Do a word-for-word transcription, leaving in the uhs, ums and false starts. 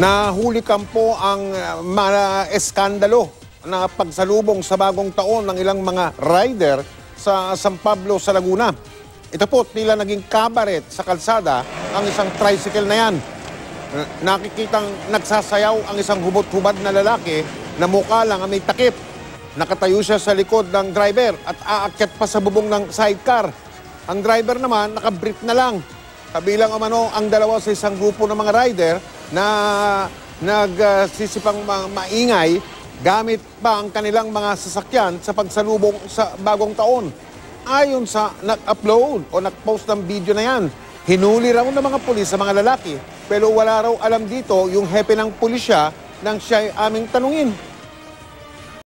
Nahuli kampo ang mga eskandalo na pagsalubong sa bagong taon ng ilang mga rider sa San Pablo sa Laguna. Ito po, tila naging kabaret sa kalsada ang isang tricycle na yan. Nakikitang nagsasayaw ang isang hubot-hubad na lalaki na mukha lang ang may takip. Nakatayo siya sa likod ng driver at aakyat pa sa bubong ng sidecar. Ang driver naman nakabrip na lang. Kabilang umano ang dalawa sa isang grupo ng mga rider na nagsisipang ma maingay gamit pa ang kanilang mga sasakyan sa pagsalubong sa bagong taon. Ayon sa nag-upload o nag-post ng video na yan, hinuli raw ng mga pulis sa mga lalaki pero wala raw alam dito yung hepe ng pulisya nang siya aming tanungin.